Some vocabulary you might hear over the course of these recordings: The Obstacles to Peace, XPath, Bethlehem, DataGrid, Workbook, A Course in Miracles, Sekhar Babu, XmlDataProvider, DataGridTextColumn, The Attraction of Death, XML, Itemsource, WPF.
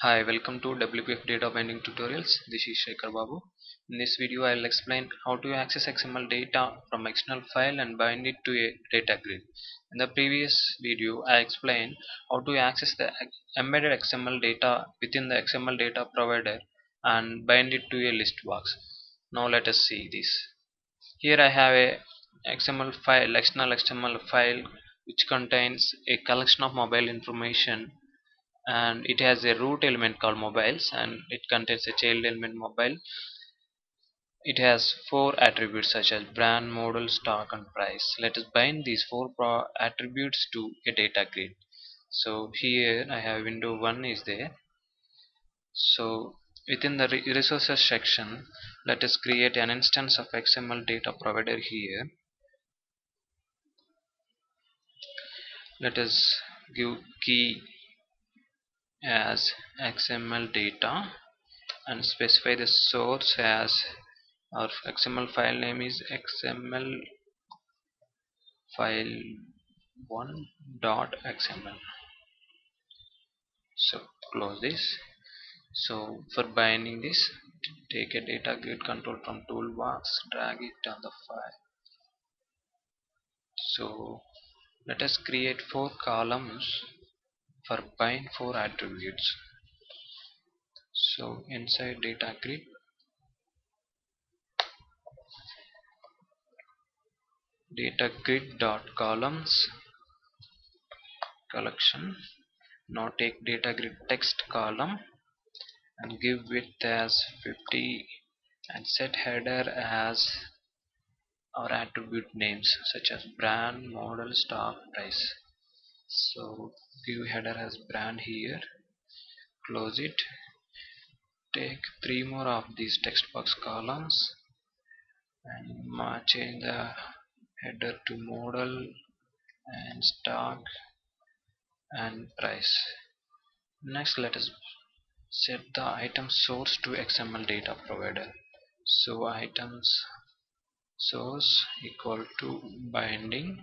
Hi, welcome to WPF data binding tutorials. This is Sekhar Babu. In this video I will explain how to access XML data from external file and bind it to a data grid. In the previous video I explained how to access the embedded XML data within the XML data provider and bind it to a list box. Now let us see this. Here I have a XML file, external XML file which contains a collection of mobile information, and it has a root element called mobiles, and it contains a child element mobile. It has 4 attributes such as brand, model, stock and price. Let us bind these 4 attributes to a data grid. So here I have window 1 is there. So within the resources section, let us create an instance of XML data provider here. Let us give key as XML data and specify the source as our XML file name is XML file 1.xml. So close this. So for binding this, take a data grid control from toolbox, drag it on the file. So let us create 4 columns for bind 4 attributes. So inside data grid, DataGrid.Columns collection. Now take DataGrid text column and give width as 50 and set header as our attribute names such as brand, model, stock, price. So give header as brand here. Close it. Take 3 more of these text box columns and change the header to model and stock and price. Next, let us set the item source to XML data provider. So items source equal to binding.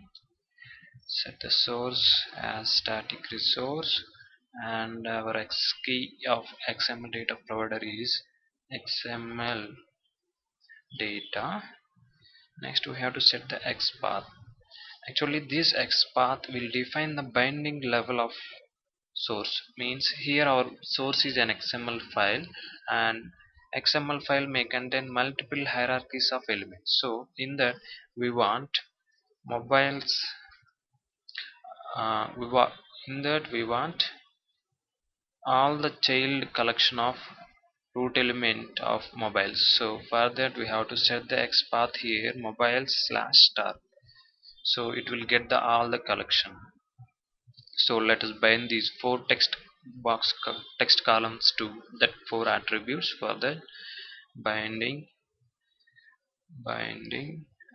Set the source as static resource, and our X key of XML data provider is XML data. Next we have to set the XPath. Actually this XPath will define the binding level of source. Means here our source is an XML file, and XML file may contain multiple hierarchies of elements. So in that we want mobiles. In that we want all the child collection of root element of mobiles. So for that we have to set the XPath here mobiles/star. So it will get the all the collection. So let us bind these 4 text columns to that 4 attributes. For that, binding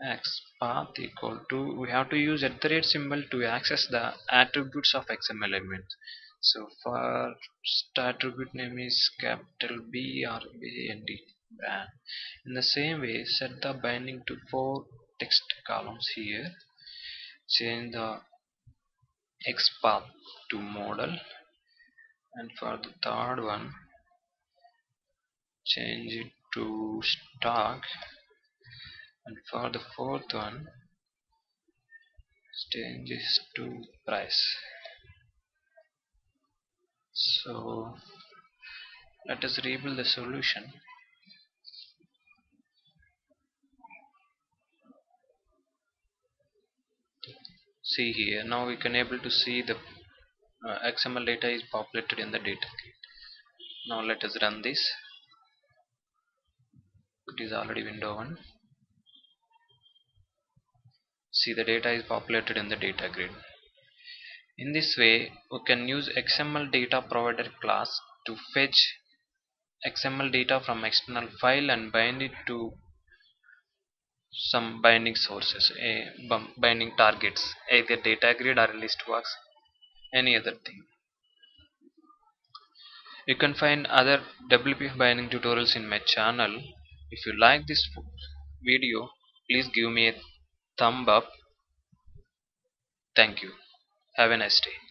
XPath equal to, we have to use @ symbol to access the attributes of XML element. So first attribute name is capital BRAND, brand. In the same way, set the binding to 4 text columns here. Change the XPath to model, and for the 3rd one change it to stock, and for the 4th one changes to price. So let us rebuild the solution. See here, now we can able to see the XML data is populated in the data grid. Now let us run this. It is already window 1. See, the data is populated in the data grid. In this way we can use XML data provider class to fetch XML data from external file and bind it to some binding sources, binding targets, either data grid or list box, any other thing. You can find other WPF binding tutorials in my channel. If you like this video, please give me a thumb up. Thank you. Have a nice day.